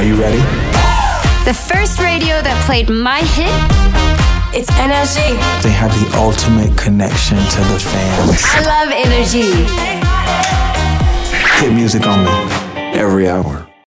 Are you ready? The first radio that played my hit, it's NRJ. They have the ultimate connection to the fans. I love NRJ. Hit music on me every hour.